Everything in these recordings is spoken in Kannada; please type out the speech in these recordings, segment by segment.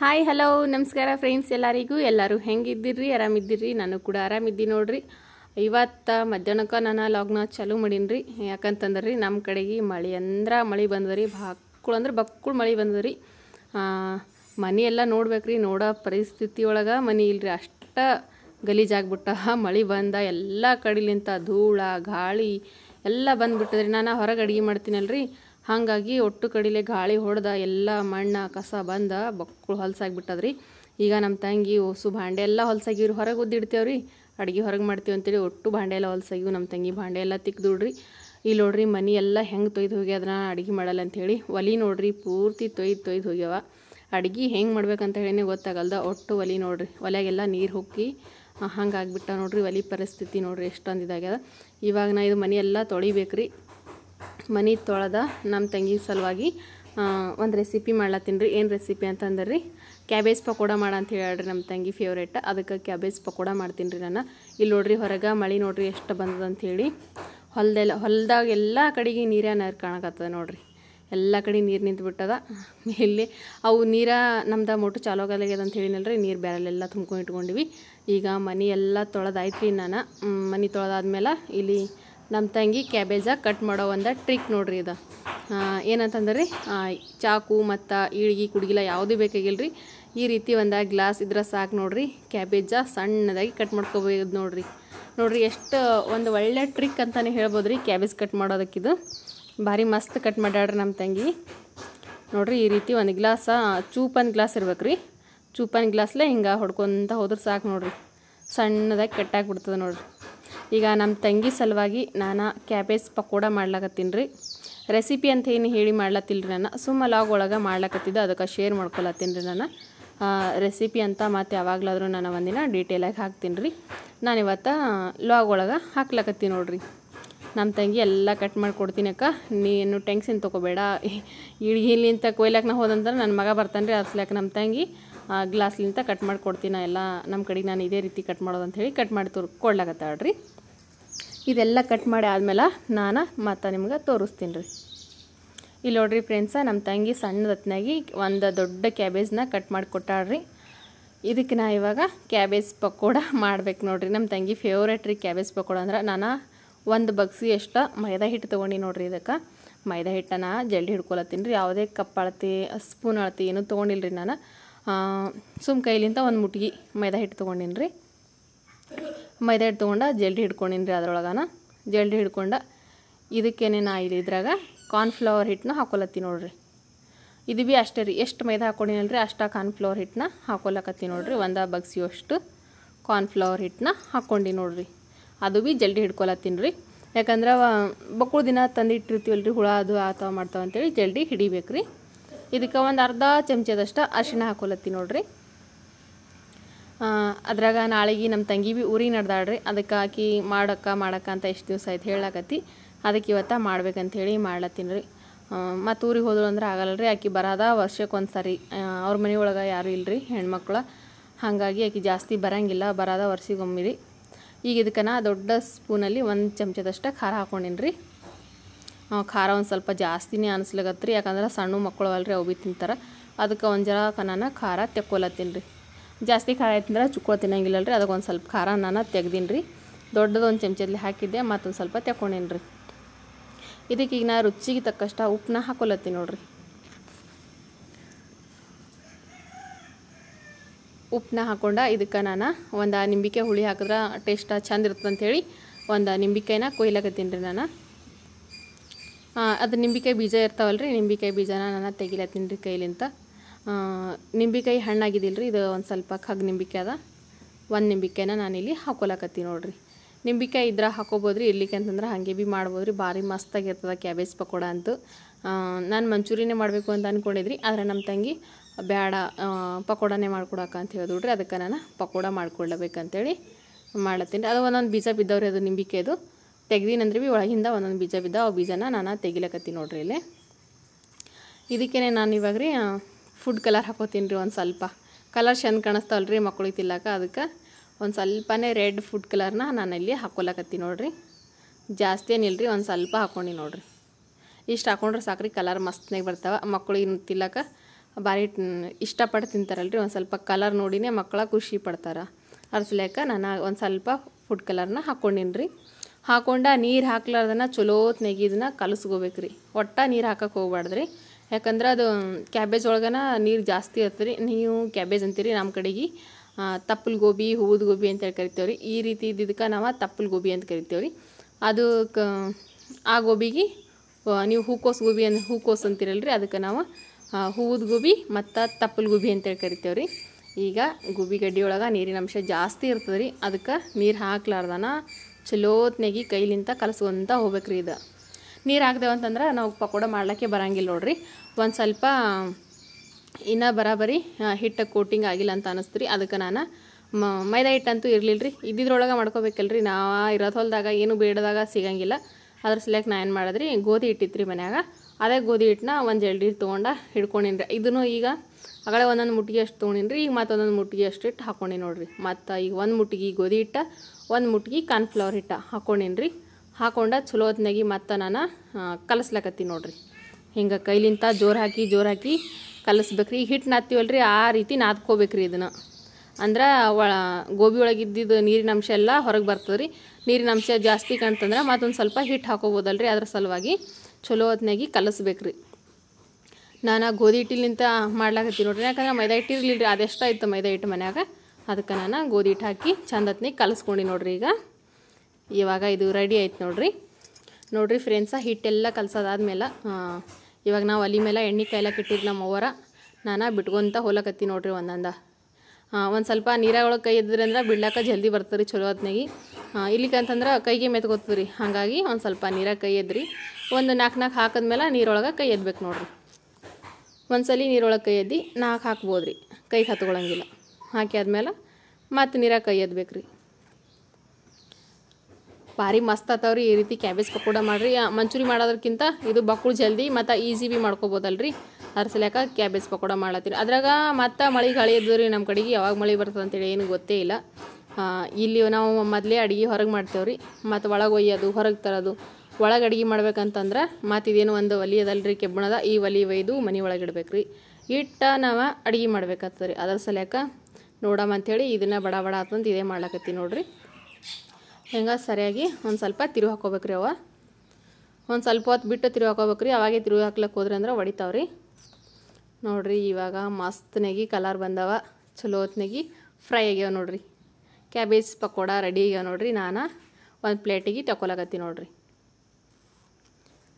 ಹಾಯ್ ಹಲೋ ನಮಸ್ಕಾರ ಫ್ರೆಂಡ್ಸ್ ಎಲ್ಲರಿಗೂ. ಎಲ್ಲರೂ ಹೆಂಗಿದ್ದೀರಿ? ಆರಾಮಿದ್ದೀರಿ? ನಾನು ಕೂಡ ಆರಾಮಿದ್ದೀನಿ ನೋಡ್ರಿ. ಇವತ್ತು ಮಧ್ಯಾಹ್ನಕ್ಕೆ ನಾನು ಲಾಗ್ನ ಚಾಲೂ ಮಾಡೀನಿ ರೀ. ಯಾಕಂತಂದ್ರಿ ನಮ್ಮ ಕಡೆಗೆ ಮಳೆ ಅಂದ್ರೆ ಮಳೆ ಬಂದ್ರಿ, ಬಕ್ಕುಳು ಅಂದ್ರೆ ಬಕ್ಕುಳು ಮಳೆ ಬಂದ್ರಿ. ಮನೆ ಎಲ್ಲ ನೋಡ್ಬೇಕ್ರಿ, ನೋಡೋ ಪರಿಸ್ಥಿತಿ ಒಳಗೆ ಮನೆ ಇಲ್ರಿ, ಅಷ್ಟ ಗಲೀಜಾಗ್ಬಿಟ್ಟ. ಮಳೆ ಬಂದ ಎಲ್ಲ ಕಡೆಲಿಂತ ಧೂಳ ಗಾಳಿ ಎಲ್ಲ ಬಂದ್ಬಿಟ್ಟದ್ರಿ. ನಾನು ಹೊರಗೆ ಅಡುಗೆ ಮಾಡ್ತೀನಲ್ರಿ, ಹಾಗಾಗಿ ಒಟ್ಟು ಕಡಿಲೆ ಗಾಳಿ ಹೊಡೆದ ಎಲ್ಲ ಮಣ್ಣ ಕಸ ಬಂದ ಬಕ್ಕಳು ಹೊಲಸಾಗಿಬಿಟ್ಟದ್ರಿ. ಈಗ ನಮ್ಮ ತಂಗಿ ಹೊಸು ಭಾಂಡೆ ಎಲ್ಲ ಹೊಲಸಾಗಿವ್ರಿ, ಹೊರಗೆ ಒದ್ದಿಡ್ತೇವ್ರಿ, ಅಡುಗೆ ಹೊರಗೆ ಮಾಡ್ತೀವಿ ಅಂತೇಳಿ ಒಟ್ಟು ಭಾಂಡೆ ಎಲ್ಲ ಹೊಲಸಾಗಿವು. ನಮ್ಮ ತಂಗಿ ಭಾಂಡೆ ಎಲ್ಲ ತಿಕ್ದುಡ್ರಿ. ಇಲ್ಲಿ ನೋಡ್ರಿ ಮನೆ ಎಲ್ಲ ಹೆಂಗೆ ತೊಯ್ದು ಹೋಗಿ ಅದನ್ನ ಅಡುಗೆ ಮಾಡಲ್ಲ ಅಂಥೇಳಿ ಒಲೆ ನೋಡ್ರಿ ಪೂರ್ತಿ ತೊಯ್ದು ಹೋಗ್ಯಾವ. ಅಡುಗೆ ಹೆಂಗೆ ಮಾಡ್ಬೇಕಂತ ಹೇಳಿನೇ ಗೊತ್ತಾಗಲ್ದ, ಒಟ್ಟು ಒಲೆ ನೋಡ್ರಿ, ಒಲೆಗೆಲ್ಲ ನೀರು ಹೊಕ್ಕಿ ಹಂಗೆ ಆಗಿಬಿಟ್ಟ ನೋಡ್ರಿ. ಒಲೆ ಪರಿಸ್ಥಿತಿ ನೋಡ್ರಿ ಎಷ್ಟೊಂದು ಇದಾಗ್ಯದ. ಇವಾಗ ನಾ ಇದು ಮನೆ ಎಲ್ಲ ತೊಳಿಬೇಕ್ರಿ. ಮನೆ ತೊಳೆದ ನಮ್ಮ ತಂಗಿ ಸಲುವಾಗಿ ಒಂದು ರೆಸಿಪಿ ಮಾಡ್ಲತ್ತೀನಿ ರೀ. ಏನು ರೆಸಿಪಿ ಅಂತಂದ್ರಿ, ಕ್ಯಾಬೇಜ್ ಪಕೋಡ ಮಾಡ ಅಂತ ಹೇಳ್ರಿ ನಮ್ಮ ತಂಗಿ ಫೇವ್ರೇಟ್, ಅದಕ್ಕೆ ಕ್ಯಾಬೇಜ್ ಪಕೋಡ ಮಾಡ್ತೀನಿ ರೀ ನಾನು. ಇಲ್ಲಿ ನೋಡ್ರಿ ಹೊರಗೆ ಮಳೆ ನೋಡ್ರಿ ಎಷ್ಟು ಬಂದದ ಅಂಥೇಳಿ, ಹೊಲದಾಗ ಎಲ್ಲ ಕಡೆಗೆ ನೀರೇ ನೀರು ಕಾಣಕತ್ತದ ನೋಡ್ರಿ, ಎಲ್ಲ ಕಡೆ ನೀರು ನಿಂತ್ಬಿಟ್ಟದ. ಇಲ್ಲಿ ಅವು ನೀರು ನಮ್ದು ಮೋಟು ಚಾಲೋ ಆಗಲಾಗ್ಯದ ಅಂತ ಹೇಳಿನಲ್ರಿ, ನೀರು ಬ್ಯಾರಲೆಲ್ಲ ತುಂಬ್ಕೊಂಡು ಇಟ್ಕೊಂಡಿವಿ. ಈಗ ಮನೆ ಎಲ್ಲ ತೊಳೆದಾಯ್ತು ರೀ. ನಾನು ಮನೆ ತೊಳೆದಾದ್ಮೇಲೆ ಇಲ್ಲಿ ನಮ್ಮ ತಂಗಿ ಕ್ಯಾಬೇಜ ಕಟ್ ಮಾಡೋ ಒಂದು ಟ್ರಿಕ್ ನೋಡ್ರಿ. ಇದು ಏನಂತಂದ್ರಿ, ಚಾಕು ಮತ್ತು ಈಳ್ಗಿ ಕುಡ್ಗಿಲ ಯಾವುದೂ ಬೇಕಾಗಿಲ್ರಿ, ಈ ರೀತಿ ಒಂದು ಗ್ಲಾಸ್ ಇದ್ರೆ ಸಾಕು ನೋಡ್ರಿ. ಕ್ಯಾಬೇಜ ಸಣ್ಣದಾಗಿ ಕಟ್ ಮಾಡ್ಕೋಬೋದು ನೋಡ್ರಿ. ನೋಡ್ರಿ ಎಷ್ಟು ಒಂದು ಒಳ್ಳೆ ಟ್ರಿಕ್ ಅಂತಲೇ ಹೇಳ್ಬೋದು ರೀ ಕ್ಯಾಬೇಜ್ ಕಟ್ ಮಾಡೋದಕ್ಕಿದು. ಭಾರಿ ಮಸ್ತ್ ಕಟ್ ಮಾಡ್ಯಾಡ್ರಿ ನಮ್ಮ ತಂಗಿ ನೋಡ್ರಿ. ಈ ರೀತಿ ಒಂದು ಗ್ಲಾಸ ಚೂಪನ್ ಗ್ಲಾಸ್ ಇರ್ಬೇಕು ರೀ, ಚೂಪನ್ ಗ್ಲಾಸ್ಲೇ ಹಿಂಗೆ ಹೊಡ್ಕೊತ ಹೋದ್ರೆ ಸಾಕು ನೋಡ್ರಿ, ಸಣ್ಣದಾಗಿ ಕಟ್ಟಾಗಿಬಿಡ್ತದೆ ನೋಡ್ರಿ. ಈಗ ನಮ್ಮ ತಂಗಿ ಸಲುವಾಗಿ ನಾನು ಕ್ಯಾಬೇಜ್ ಪಕೋಡ ಮಾಡ್ಲಕತ್ತೀನಿ ರೀ. ರೆಸಿಪಿ ಅಂತ ಏನು ಹೇಳಿ ಮಾಡ್ಲತ್ತಿಲ್ಲ ರೀ, ನಾನು ಸುಮ್ಮ ಲಾಗ್ ಒಳಗೆ ಮಾಡ್ಲಕತ್ತಿದ್ದೆ, ಅದಕ್ಕೆ ಶೇರ್ ಮಾಡ್ಕೊಳತ್ತೀನಿ ರೀ ನಾನು. ರೆಸಿಪಿ ಅಂತ ಮತ್ತು ಯಾವಾಗಲಾದರೂ ನಾನು ಒಂದಿನ ಡೀಟೇಲಾಗಿ ಹಾಕ್ತೀನಿ ರೀ. ನಾನು ಇವತ್ತು ಲಾಗ್ ಒಳಗೆ ಹಾಕ್ಲಕತ್ತೀನಿ ನೋಡ್ರಿ. ನಮ್ಮ ತಂಗಿ ಎಲ್ಲ ಕಟ್ ಮಾಡ್ಕೊಡ್ತೀನಿ ಅಕ್ಕ, ನೀನು ಟೆನ್ಷನ್ ತೊಗೋಬೇಡ. ಇಳಿಗಿಲಿಂತ ಕೊಯ್ಲಕ್ಕೆ ನಾ ಹೋದಂದ್ರೆ ನನ್ನ ಮಗ ಬರ್ತಾನೆ ರೀ, ಅರ್ಸ್ಲಕ್ಕೆ ನಮ್ಮ ತಂಗಿ ಗ್ಲಾಸ್ಲಿಂತ ಕಟ್ ಮಾಡ್ಕೊಡ್ತೀನಿ ಎಲ್ಲ. ನಮ್ಮ ಕಡೆಗೆ ನಾನು ಇದೇ ರೀತಿ ಕಟ್ ಮಾಡೋದು ಅಂತ ಹೇಳಿ ಕಟ್ ಮಾಡಿ ಕೊಡ್ಲಾಕತ್ತಾಳ್ರಿ. ಇದೆಲ್ಲ ಕಟ್ ಮಾಡಿ ಆದಮೇಲೆ ನಾನು ಮತ್ತೆ ನಿಮ್ಗೆ ತೋರಿಸ್ತೀನಿ ರೀ. ಇಲ್ಲಿ ನೋಡ್ರಿ ಫ್ರೆಂಡ್ಸ, ನಮ್ಮ ತಂಗಿ ಸಣ್ಣದತ್ನಾಗಿ ಒಂದು ದೊಡ್ಡ ಕ್ಯಾಬೇಜ್ನ ಕಟ್ ಮಾಡಿ ಕೊಟ್ಟಾಳ್ರಿ. ಇದಕ್ಕೆ ನಾ ಇವಾಗ ಕ್ಯಾಬೇಜ್ ಪಕೋಡ ಮಾಡ್ಬೇಕು ನೋಡ್ರಿ. ನಮ್ಮ ತಂಗಿ ಫೇವ್ರೇಟ್ ರೀ ಕ್ಯಾಬೇಜ್ ಪಕೋಡ ಅಂದ್ರೆ. ನಾನು ಒಂದು ಬಗ್ಸಿ ಎಷ್ಟು ಮೈದಾ ಹಿಟ್ಟು ತೊಗೊಂಡು ನೋಡ್ರಿ. ಇದಕ್ಕೆ ಮೈದಾ ಹಿಟ್ಟನ್ನು ಜಲ್ಡಿ ಹಿಡ್ಕೊಳತ್ತೀನಿ ರೀ. ಯಾವುದೇ ಕಪ್ ಅಳತಿ ಸ್ಪೂನ್ ಅಳತಿ ಏನೂ ತೊಗೊಂಡಿಲ್ಲ ರೀ ನಾನು. ಸುಮ್ಮ ಕೈಲಿಂತ ಒಂದು ಮುಟ್ಗಿ ಮೈದಾ ಹಿಟ್ಟು ತೊಗೊಂಡಿನಿ ರೀ. ಮೈದಾ ಹಿಟ್ಟು ತೊಗೊಂಡು ಜಲ್ಡಿ ಹಿಡ್ಕೊಂಡಿನಿ ರೀ. ಅದ್ರೊಳಗನ ಜಲ್ಡಿ ಹಿಡ್ಕೊಂಡು ಇದಕ್ಕೇನೆ ನಾ ಇದ್ರಾಗ ಕಾರ್ನ್ಫ್ಲವರ್ ಹಿಟ್ಟನ್ನ ಹಾಕೊಳತ್ತೀನಿ ನೋಡ್ರಿ. ಇದು ಭೀ ಅಷ್ಟೇ ರೀ, ಎಷ್ಟು ಮೈದಾ ಹಾಕೊಂಡಿನಲ್ಲ ರೀ ಅಷ್ಟು ಕಾರ್ನ್ಫ್ಲವರ್ ಹಿಟ್ಟನ್ನ ಹಾಕೊಳಕತ್ತೀನಿ ನೋಡ್ರಿ. ಒಂದು ಬಗ್ಸಿಯಷ್ಟು ಕಾರ್ನ್ಫ್ಲವರ್ ಹಿಟ್ಟನ್ನ ಹಾಕ್ಕೊಂಡು ನೋಡ್ರಿ. ಅದು ಭೀ ಜಲ್ಡಿ ಹಿಡ್ಕೊಳತ್ತೀನಿ ರೀ, ಯಾಕಂದ್ರೆ ಬಕ್ಕಳು ದಿನ ತಂದಿಟ್ಟಿರ್ತೀವಲ್ಲ ರೀ, ಹುಳ ಅದು ಆತವ ಮಾಡ್ತಾವ ಅಂತೇಳಿ ಜಲ್ಡಿ ಹಿಡಿಬೇಕು ರೀ. ಇದಕ್ಕೆ ಒಂದು ಅರ್ಧ ಚಮಚದಷ್ಟು ಅರಿಶಿಣ ಹಾಕೊಳತ್ತೀನಿ ನೋಡ್ರಿ. ಅದ್ರಾಗ ನಾಳೆಗೆ ನಮ್ಮ ತಂಗಿ ಭೀ ಊರಿಗೆ ನಡೆದಾಡ್ರಿ, ಅದಕ್ಕೆ ಹಾಕಿ ಮಾಡಕ್ಕ ಅಂತ ಎಷ್ಟು ದಿವಸ ಆಯ್ತು ಹೇಳಕತ್ತಿ, ಅದಕ್ಕೆ ಇವತ್ತು ಮಾಡ್ಬೇಕಂಥೇಳಿ ಮಾಡ್ಲತ್ತೀನಿ ರೀ. ಮತ್ತು ಊರಿಗೆ ಹೋದ್ರು ಅಂದ್ರೆ ಆಗಲ್ಲ ರೀ, ಆಕೆ ಬರೋದ ವರ್ಷಕ್ಕೆ ಒಂದು ಸಾರಿ. ಅವ್ರ ಮನೆಯೊಳಗೆ ಯಾರೂ ಇಲ್ಲ ರೀ ಹೆಣ್ಮಕ್ಳು, ಹಾಗಾಗಿ ಆಕೆ ಜಾಸ್ತಿ ಬರೋಂಗಿಲ್ಲ, ಬರೋದ ವರ್ಷಿಗೊಮ್ಮೆ ರೀ. ಈಗ ಇದಕ್ಕೆ ನಾ ದೊಡ್ಡ ಸ್ಪೂನಲ್ಲಿ ಒಂದು ಚಮಚದಷ್ಟು ಖಾರ ಹಾಕ್ಕೊಂಡಿನಿ ರೀ. ಖಾರ ಒಂದು ಸ್ವಲ್ಪ ಜಾಸ್ತಿನೇ ಅನಿಸ್ಲಾಗತ್ತೆ ರೀ, ಯಾಕಂದ್ರೆ ಸಣ್ಣ ಮಕ್ಕಳು ಅಲ್ರಿ, ಅವು ಭೀ ತಿಂತಾರೆ, ಅದಕ್ಕೆ ಒಂದು ಜರ ನಾನು ಖಾರ ತೆಕ್ಕೊಲತ್ತೀನಿ ರೀರಿ. ಜಾಸ್ತಿ ಖಾರ ಆಯ್ತಂದ್ರೆ ಚುಕ್ಕೋ ತಿನ್ನಂಗಿಲ್ಲ ರೀ, ಅದಕ್ಕೊಂದು ಸ್ವಲ್ಪ ಖಾರ ನಾನು ತೆಗ್ದೀನಿ ರೀ. ದೊಡ್ಡದು ಒಂದು ಚಮಚದಲ್ಲಿ ಹಾಕಿದ್ದೆ, ಮತ್ತೊಂದು ಸ್ವಲ್ಪ ತೆಕ್ಕೊಂಡೇನಿ ರೀ. ಇದಕ್ಕೀಗ ನಾ ರುಚಿಗೆ ತಕ್ಕಷ್ಟು ಉಪ್ಪನ್ನ ಹಾಕೊಲತ್ತೀನಿ ನೋಡ್ರಿ. ಉಪ್ಪನ್ನ ಹಾಕ್ಕೊಂಡು ಇದಕ್ಕೆ ನಾನು ಒಂದು ನಿಂಬಿಕೆ ಹುಳಿ ಹಾಕಿದ್ರೆ ಟೇಸ್ಟ್ ಚೆಂದ ಇರ್ತದೆ ಅಂಥೇಳಿ ಒಂದು ನಿಂಬಿಕಾಯಿನ ಕೊಯ್ಲಕತ್ತೀನಿ ರೀ ನಾನು. ಅದು ನಿಂಬಿಕಾಯಿ ಬೀಜ ಇರ್ತಾವಲ್ಲ ರೀ, ನಿಂಬಿಕಾಯಿ ಬೀಜನ ನಾನು ತೆಗಿಲತ್ತೀನಿ ರೀ ಕೈಲಿಂತ. ನಿಂಬಿಕಾಯಿ ಹಣ್ಣಾಗಿದ್ದಿಲ್ಲ ರೀ, ಇದು ಒಂದು ಸ್ವಲ್ಪ ಖಗ್ ನಿಂಬಿಕಾಯಿ ಅದ. ಒಂದು ನಿಂಬಿಕಾಯಿನ ನಾನಿಲ್ಲಿ ಹಾಕೊಳಕತ್ತೀನಿ ನೋಡ್ರಿ. ನಿಂಬಿಕಾಯಿ ಇದ್ರೆ ಹಾಕೋಬೋದು ರೀ, ಇರ್ಲಿಕ್ಕೆ ಅಂತಂದ್ರೆ ಹಾಗೆ ಭೀ ಮಾಡ್ಬೋದು ರೀ. ಭಾರಿ ಮಸ್ತಾಗಿರ್ತದೆ ಕ್ಯಾಬೇಜ್ ಪಕೋಡ ಅಂತೂ. ನಾನು ಮಂಚೂರಿಯೇ ಮಾಡಬೇಕು ಅಂತ ಅಂದ್ಕೊಂಡಿದ್ರಿ, ಆದರೆ ನಮ್ಮ ತಂಗಿ ಬೇಡ ಪಕೋಡನೇ ಮಾಡ್ಕೊಡಕ್ಕ ಅಂತ ಹೇಳಿದ್ರಿ, ಅದಕ್ಕೆ ನಾನು ಪಕೋಡ ಮಾಡ್ಕೊಳ್ಬೇಕಂತೇಳಿ ಮಾಡ್ಲತ್ತೀನಿ. ಅದು ಒಂದೊಂದು ಬೀಜ ಬಿದ್ದವ್ರಿ, ಅದು ನಿಂಬಿಕಾಯಿದು ತೆಗ್ದೀನಂದ್ರೆ ಭೀ ಒಳಗಿಂದ ಒಂದೊಂದು ಬೀಜ ಬಿದ್ದ, ಆ ಬೀಜನ ನಾನು ತೆಗಿಲಕತ್ತೀನಿ ನೋಡ್ರಿ ಇಲ್ಲಿ. ಇದಕ್ಕೇನೆ ನಾನು ಇವಾಗ ರೀ ಫುಡ್ ಕಲರ್ ಹಾಕೋತೀನಿ ರೀ. ಒಂದು ಸ್ವಲ್ಪ ಕಲರ್ ಚೆಂದ ಕಾಣಿಸ್ತಾವಲ್ಲ ರೀ ಮಕ್ಕಳಿಗೆ ತಿಲ್ಲಕ, ಅದಕ್ಕೆ ಒಂದು ಸ್ವಲ್ಪನೇ ರೆಡ್ ಫುಡ್ ಕಲರ್ನ ನಾನು ಇಲ್ಲಿ ಹಾಕೊಳಕತ್ತೀನಿ ನೋಡ್ರಿ. ಜಾಸ್ತಿ ಏನಿಲ್ಲ ರೀ, ಒಂದು ಸ್ವಲ್ಪ ಹಾಕ್ಕೊಂಡು ನೋಡ್ರಿ. ಇಷ್ಟು ಹಾಕೊಂಡ್ರೆ ಸಾಕ್ರಿ, ಕಲರ್ ಮಸ್ತ್ನಾಗ ಬರ್ತಾವೆ. ಮಕ್ಕಳಿಗೆ ತಿಲ್ಲಕ ಭಾರಿ ಇಷ್ಟಪಟ್ಟು ತಿಂತಾರಲ್ರಿ, ಒಂದು ಸ್ವಲ್ಪ ಕಲರ್ ನೋಡಿನೇ ಮಕ್ಕಳು ಖುಷಿ ಪಡ್ತಾರೆ. ಅರ್ಸಲೇಕ ನಾನು ಒಂದು ಸ್ವಲ್ಪ ಫುಡ್ ಕಲರ್ನ ಹಾಕ್ಕೊಂಡಿನ್ರಿ. ಹಾಕೊಂಡ ನೀರು ಹಾಕ್ಲಾರ್ದನ್ನ ಚಲೋತ್ ನೆಗಿದನ್ನ ಕಲಸ್ಕೋಬೇಕ್ರಿ. ಒಟ್ಟ ನೀರು ಹಾಕಕ್ಕೆ ಹೋಗ್ಬಾರ್ದ್ರಿ, ಯಾಕಂದ್ರೆ ಅದು ಕ್ಯಾಬೇಜ್ ಒಳಗನ ನೀರು ಜಾಸ್ತಿ ಇರ್ತದ್ರಿ. ನೀವು ಕ್ಯಾಬೇಜ್ ಅಂತೀರಿ, ನಮ್ಮ ಕಡೆಗೆ ತಪ್ಪಲ್ ಗೋಬಿ, ಹೂದ ಗೋಬಿ ಅಂತೇಳಿ ಕರಿತೇವ್ರಿ. ಈ ರೀತಿ ಇದಕ್ಕೆ ನಾವು ತಪ್ಪಲ್ ಗೋಬಿ ಅಂತ ಕರಿತೇವ್ರಿ. ಅದು ಆ ಗೋಬಿಗೆ ನೀವು ಹೂಕೋಸು ಗೋಬಿ ಅಂತ ಹೂಕೋಸು ಅಂತೀರಲ್ರಿ, ಅದಕ್ಕೆ ನಾವು ಹೂದ ಗೋಬಿ ಮತ್ತು ತಪ್ಪಲ್ ಗೋಬಿ ಅಂತೇಳಿ ಕರಿತೇವ್ರಿ. ಈಗ ಗೋಬಿ ಗಡ್ಡಿಯೊಳಗೆ ನೀರಿನ ಅಂಶ ಜಾಸ್ತಿ ಇರ್ತದ್ರಿ, ಅದಕ್ಕೆ ನೀರು ಹಾಕ್ಲಾರ್ದನ ಚಲೋತ್ನಾಗಿ ಕೈಲಿಂತ ಕಲಸ್ಕೊಂತ ಹೋಗ್ಬೇಕ್ರಿ. ಇದು ನೀರು ಹಾಕ್ದೇವಂತಂದ್ರೆ ನಾವು ಪಕೋಡ ಮಾಡ್ಲಿಕ್ಕೆ ಬರಂಗಿಲ್ಲ ನೋಡ್ರಿ. ಒಂದು ಸ್ವಲ್ಪ ಇನ್ನೂ ಬರಾಬರಿ ಹಿಟ್ಟು ಕೋಟಿಂಗ್ ಆಗಿಲ್ಲ ಅಂತ ಅನ್ನಿಸ್ತೀರಿ. ಅದಕ್ಕೆ ನಾನು ಮೈದಾ ಹಿಟ್ಟಂತೂ ಇರಲಿಲ್ಲ ರೀ, ಇದ್ದಿದ್ರೊಳಗೆ ಮಾಡ್ಕೋಬೇಕಲ್ರಿ. ನಾವು ಇರೋದು ಹೊಲದಾಗ ಏನು ಬೇಡದಾಗ ಸಿಗಂಗಿಲ್ಲ. ಅದ್ರ ಸಲಕ್ಕೆ ನಾನು ಏನು ಮಾಡಿದ್ರಿ, ಗೋಧಿ ಹಿಟ್ಟಿತ್ರಿ ಮನ್ಯಾಗ, ಅದೇ ಗೋಧಿ ಹಿಟ್ಟನ್ನ ಒಂದು ಎರಡು ಹಿಟ್ಟು ತೊಗೊಂಡು ಹಿಡ್ಕೊಂಡಿನ್ರಿ. ಇದನ್ನು ಈಗ ಆಗಳೇ ಒಂದೊಂದು ಮುಟ್ಟಿಗೆ ಅಷ್ಟು ತೊಗೊಂಡಿನ್ರಿ. ಈಗ ಮತ್ತೊಂದೊಂದು ಮುಟ್ಟಿಗೆ ಅಷ್ಟು ಹಿಟ್ಟು ಹಾಕ್ಕೊಂಡಿ ನೋಡ್ರಿ. ಮತ್ತು ಈಗ ಒಂದು ಮುಟ್ಟಿಗೆ ಗೋಧಿ ಹಿಟ್ಟು, ಒಂದು ಮುಟ್ಟಿಗೆ ಕಾರ್ನ್ಫ್ಲವರ್ ಹಿಟ್ಟು ಹಾಕ್ಕೊಂಡಿನ್ರಿ. ಹಾಕ್ಕೊಂಡು ಚಲೋ ಹೊತ್ನಾಗಿ ಮತ್ತು ನಾನು ಕಲಸ್ಲಕತ್ತೀನಿ ನೋಡ್ರಿ. ಹಿಂಗೆ ಕೈಲಿಂತ ಜೋರು ಹಾಕಿ ಕಲಸ್ಬೇಕ್ರಿ. ಹಿಟ್ಟು ನಾದ್ತೀವಲ್ರಿ, ಆ ರೀತಿ ನಾದ್ಕೋಬೇಕ್ರಿ. ಇದನ್ನು ಅಂದ್ರೆ ಗೋಬಿ ಒಳಗೆ ಇದ್ದಿದ್ದು ನೀರಿನ ಅಂಶ ಎಲ್ಲ ಹೊರಗೆ ಬರ್ತದೆ ರೀ. ನೀರಿನ ಅಂಶ ಜಾಸ್ತಿ ಕಾಣ್ತಂದ್ರೆ ಮತ್ತೊಂದು ಸ್ವಲ್ಪ ಹಿಟ್ಟು ಹಾಕೋಬೋದಲ್ರಿ. ಅದ್ರ ಸಲುವಾಗಿ ಚಲೋ ಹೊತ್ನಾಗಿ ಕಲಸ್ಬೇಕ್ರಿ. ನಾನು ಗೋಧಿ ಹಿಟ್ಟಿಲಿಂತ ಮಾಡ್ಲಾಕತ್ತೀನಿ ನೋಡ್ರಿ, ಯಾಕಂದ್ರೆ ಮೈದಾ ಹಿಟ್ಟು ಇರಲಿಲ್ಲ ರೀ. ಅದೆಷ್ಟಾಯ್ತು ಮೈದಾ ಹಿಟ್ಟು ಮನ್ಯಾಗ, ಅದಕ್ಕೆ ನಾನು ಗೋಧಿ ಹಿಟ್ಟು ಹಾಕಿ ಚಂದ ಹೊತ್ನಾಗಿ ಕಲಸ್ಕೊಂಡು ನೋಡ್ರಿ. ಇವಾಗ ಇದು ರೆಡಿ ಆಯ್ತು ನೋಡ್ರಿ. ನೋಡ್ರಿ ಫ್ರೆಂಡ್ಸ, ಹಿಟ್ಟೆಲ್ಲ ಕಲಸೋದಾದ್ಮೇಲೆ ಇವಾಗ ನಾವು ಒಲೆ ಮೇಲೆ ಎಣ್ಣೆ ಕಾಯ್ಲಕ್ಕೆ ಇಟ್ಟಿದ್ದು ನಮ್ಮವರ ನಾನು ಬಿಟ್ಕೊತ ಹೋಲಕತ್ತಿ ನೋಡ್ರಿ. ಒಂದು ಸ್ವಲ್ಪ ನೀರಾಗೊಳಗೆ ಕೈ ಇದ್ರಿ ಅಂದ್ರೆ ಬಿಡ್ಲಾಕ ಜಲ್ದಿ ಬರ್ತೀರಿ ಚಲೋ ಹೊತ್ನಾಗಿ. ಇಲ್ಲಿಕಂತಂದ್ರೆ ಕೈಗೆ ಮೆತ್ಕೊತೀರಿ, ಹಾಗಾಗಿ ಒಂದು ಸ್ವಲ್ಪ ನೀರಾಗ ಕೈ ಎದ್ರಿ. ಒಂದು ನಾಲ್ಕು ಹಾಕಿದ್ಮೇಲೆ ನೀರೊಳಗೆ ಕೈ ಎದ್ಬೇಕು ನೋಡ್ರಿ. ಒಂದು ಸಲ ನೀರೊಳಗೆ ಕೈ ಎದ್ದು ನಾಲ್ಕು ಹಾಕ್ಬೋದ್ರಿ, ಕೈಗೆ ಹತ್ಕೊಳಂಗಿಲ್ಲ. ಹಾಕಿ ಆದ್ಮೇಲೆ ಮತ್ತು ನೀರಾಗ ಕೈ ಎದ್ಬೇಕು ರೀ. ಭಾರಿ ಮಸ್ತ್ ಆತಾವ್ರಿ. ಈ ರೀತಿ ಕ್ಯಾಬೇಜ್ ಪಕೋಡ ಮಾಡಿರಿ. ಮಂಚೂರಿ ಮಾಡೋದಕ್ಕಿಂತ ಇದು ಬಕ್ಕಳು ಜಲ್ದಿ ಮತ್ತು ಈಸಿ ಬಿ ಮಾಡ್ಕೊಬೋದಲ್ರಿ. ಅದ್ರ ಸಲಕ ಕ್ಯಾಬೇಜ್ ಪಕೋಡ ಮಾಡ್ಲತ್ತೀರಿ. ಅದ್ರಾಗ ಮತ್ತು ಮಳೆ ಗಾಳಿ ಇದ್ದವ್ರಿ. ನಮ್ಮ ಕಡೆಗೆ ಯಾವಾಗ ಮಳೆ ಬರ್ತದೆ ಅಂತೇಳಿ ಏನು ಗೊತ್ತೇ ಇಲ್ಲ. ಇಲ್ಲಿ ನಾವು ಮೊದಲೇ ಅಡುಗೆ ಹೊರಗೆ ಮಾಡ್ತೇವ್ರಿ, ಮತ್ತು ಒಳಗೆ ಒಯ್ಯೋದು, ಹೊರಗೆ ತರೋದು. ಒಳಗೆ ಅಡುಗೆ ಮಾಡ್ಬೇಕಂತಂದ್ರೆ ಮತ್ತು ಇದೇನು ಒಂದು ಒಲೆ ಅದಲ್ರಿ ಕೆಬ್ಬಣದ, ಈ ಒಲೆ ಒಯ್ದು ಮನೆ ಒಳಗೆ ಇಡ್ಬೇಕು ರೀ. ಇಟ್ಟ ನಾವು ಅಡುಗೆ ಮಾಡ್ಬೇಕಾಗ್ತದೆ ರೀ. ಅದ್ರ ಸಲಕ ನೋಡಮ್ಮ ಅಂಥೇಳಿ ಇದನ್ನು ಬಡ ಬಡ ಆತಂತ ಇದೇ ಮಾಡ್ಲಕತ್ತೀವಿ ನೋಡ್ರಿ. ಹೆಂಗೆ ಸರಿಯಾಗಿ ಒಂದು ಸ್ವಲ್ಪ ತಿರು ಹಾಕೋಬೇಕ್ರಿ. ಅವ ಒಂದು ಸ್ವಲ್ಪ ಹೊತ್ತು ಬಿಟ್ಟು ತಿರು ಹಾಕೋಬೇಕ್ರಿ. ಅವಾಗೆ ತಿರು ಹಾಕ್ಲಕ್ಕೆ ಹೋದ್ರಿ ಅಂದ್ರೆ ಹೊಡಿತಾವ್ರಿ ನೋಡ್ರಿ. ಇವಾಗ ಮಸ್ತ್ನಾಗಿ ಕಲರ್ ಬಂದವ, ಚಲೋ ಹೊತ್ನಾಗಿ ಫ್ರೈ ಆಗ್ಯಾವ ನೋಡ್ರಿ. ಕ್ಯಾಬೇಜ್ ಪಕೋಡ ರೆಡಿ ಆಗ್ಯಾವ ನೋಡ್ರಿ. ನಾನು ಒಂದು ಪ್ಲೇಟಿಗೆ ತಗೊಳಕತ್ತಿ ನೋಡ್ರಿ.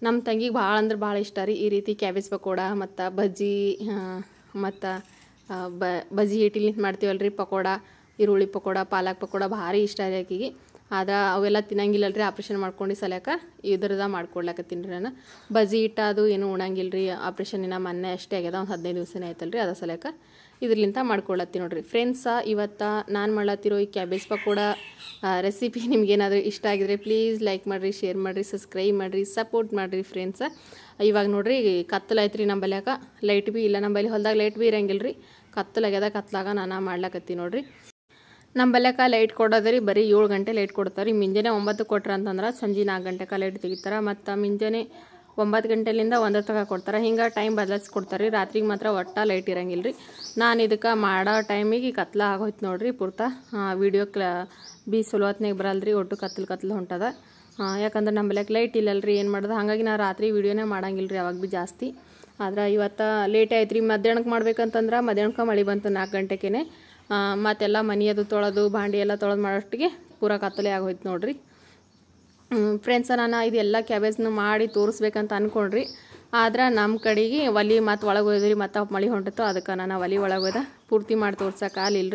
ನಮ್ಮ ತಂಗಿಗೆ ಭಾಳ ಅಂದ್ರೆ ಭಾಳ ಇಷ್ಟ ರೀ ಈ ರೀತಿ ಕ್ಯಾಬೇಜ್ ಪಕೋಡ ಮತ್ತು ಬಜ್ಜಿ. ಮತ್ತು ಬಜ್ಜಿ ಹಿಟ್ಟಿಲಿಂತ ಮಾಡ್ತೀವಲ್ರಿ ಪಕೋಡ, ಈರುಳ್ಳಿ ಪಕೋಡ, ಪಾಲಕ್ ಪಕೋಡ ಭಾರಿ ಇಷ್ಟ ರೀ ಆಕೆಗೆ. ಆದ್ರೆ ಅವೆಲ್ಲ ತಿನ್ನಂಗಿಲ್ಲಲ್ರಿ, ಆಪ್ರೇಷನ್ ಮಾಡ್ಕೊಂಡು ಸಲಕ ಇದ್ರದ್ದು ಮಾಡ್ಕೊಡ್ಲಕತ್ತೀನಿ ರೀ. ನಾನು ಬಜ್ಜಿ ಹಿಟ್ಟು ಅದು ಏನೂ ಉಣಂಗಿಲ್ಲರಿ. ಆಪ್ರೇಷನ್ನಿನ ಮೊನ್ನೆ ಅಷ್ಟೇ ಆಗ್ಯದ, ಒಂದು 15 ದಿವಸನೇ ಆಯ್ತಲ್ರಿ. ಅದ ಸಲಕ ಇದ್ರಲಿಂತ ಮಾಡ್ಕೊಳತ್ತೀನಿ ನೋಡ್ರಿ. ಫ್ರೆಂಡ್ಸ, ಇವತ್ತು ನಾನು ಮಾಡ್ಲತ್ತಿರೋ ಈ ಕ್ಯಾಬೇಜ್ ಪಕೋಡ ರೆಸಿಪಿ ನಿಮ್ಗೇನಾದರೂ ಇಷ್ಟ ಆಗಿದ್ರೆ ಪ್ಲೀಸ್ ಲೈಕ್ ಮಾಡಿರಿ, ಶೇರ್ ಮಾಡಿರಿ, ಸಬ್ಸ್ಕ್ರೈಬ್ ಮಾಡಿರಿ, ಸಪೋರ್ಟ್ ಮಾಡಿರಿ ಫ್ರೆಂಡ್ಸ. ಇವಾಗ ನೋಡ್ರಿ ಕತ್ತಲಾಯ್ತು ರೀ. ನಂಬಲ್ಯಾಕ ಲೈಟ್ ಭೀ ಇಲ್ಲ, ನಂಬಲ್ಲಿ ಹೊಲ್ದಾಗ ಲೈಟ್ ಭೀ ಇರಂಗಿಲ್ಲ ರೀ. ಕತ್ತಲಾಗ್ಯದ, ಕತ್ತಲಾಗ ನಾನು ಮಾಡ್ಲಕತ್ತೀನಿ ನೋಡ್ರಿ. ನಮ್ಮ ಬಲ್ಯಕ ಲೈಟ್ ಕೊಡೋದ್ರಿ ಬರೀ 7 ಗಂಟೆ ಲೈಟ್ ಕೊಡ್ತಾರೆ ರೀ. ಮುಂಜಾನೆ 9 ಕೊಟ್ರ ಅಂತಂದ್ರೆ ಸಂಜೆ 4 ಗಂಟೆಗೆ ಲೈಟ್ ತೆಗಿತಾರೆ. ಮತ್ತು ಮುಂಜಾನೆ 9 ಗಂಟೆಲಿಂದ 1 ತನಕ ಕೊಡ್ತಾರೆ. ಹಿಂಗೆ ಟೈಮ್ ಬದಲಿಸ್ಕೊಡ್ತಾರೆ ರೀ. ರಾತ್ರಿಗೆ ಮಾತ್ರ ಒಟ್ಟ ಲೈಟ್ ಇರಂಗಿಲ್ಲ ರೀ. ನಾನು ಇದಕ್ಕೆ ಮಾಡೋ ಟೈಮಿಗೆ ಕತ್ಲ ಆಗೋಯ್ತು ನೋಡ್ರಿ ಪೂರ್ತ. ವೀಡಿಯೋ ಬಿ ಸುಲೋತ್ನಾಗ ಬರಲ್ಲ ರೀ. ಒಟ್ಟು ಕತ್ತಲು ಹೊಂಟದ. ಯಾಕಂದ್ರೆ ನಮ್ಮ ಬಲ್ಯಕ್ಕೆ ಲೈಟ್ ಇಲ್ಲಲ್ರಿ, ಏನು ಮಾಡೋದು. ಹಾಗಾಗಿ ನಾನು ರಾತ್ರಿ ವೀಡಿಯೋನೇ ಮಾಡಂಗಿಲ್ಲ ರೀ ಅವಾಗ ಭೀ ಜಾಸ್ತಿ. ಆದ್ರೆ ಇವತ್ತು ಲೇಟ್ ಆಯ್ತು ರೀ. ಮಧ್ಯಾಹ್ನಕ್ಕೆ ಮಾಡ್ಬೇಕಂತಂದ್ರೆ ಮಧ್ಯಾಹ್ನಕ್ಕೆ ಮಳೆ ಬಂತು 4 ಗಂಟೆಗೇ. ಮತ್ತೆಲ್ಲ ಮನೆಯದು ತೊಳೆದು ಬಾಂಡಿ ಎಲ್ಲ ತೊಳೆದು ಮಾಡೋಷ್ಟಿಗೆ ಪೂರಾ ಕತ್ತಲೆ ಆಗೋಯ್ತು ನೋಡ್ರಿ. ಫ್ರೆಂಡ್ಸ, ನಾನು ಇದೆಲ್ಲ ಕ್ಯಾಬೇಜ್ನ ಮಾಡಿ ತೋರಿಸ್ಬೇಕಂತ ಅಂದ್ಕೊಂಡ್ರಿ. ಆದ್ರೆ ನಮ್ಮ ಕಡೆಗೆ ಒಲೆ ಮತ್ತು ಒಳಗೆ ಹೋದ್ರಿ, ಮತ್ತು ಮಳೆ ಹೊಂಟಿತ್ತು. ಅದಕ್ಕೆ ನಾನು ಒಲೆ ಒಳಗೆ ಹೋದ ಪೂರ್ತಿ ಮಾಡಿ ತೋರ್ಸೋಕೆ ಆಗಲಿಲ್ಲ ರೀ.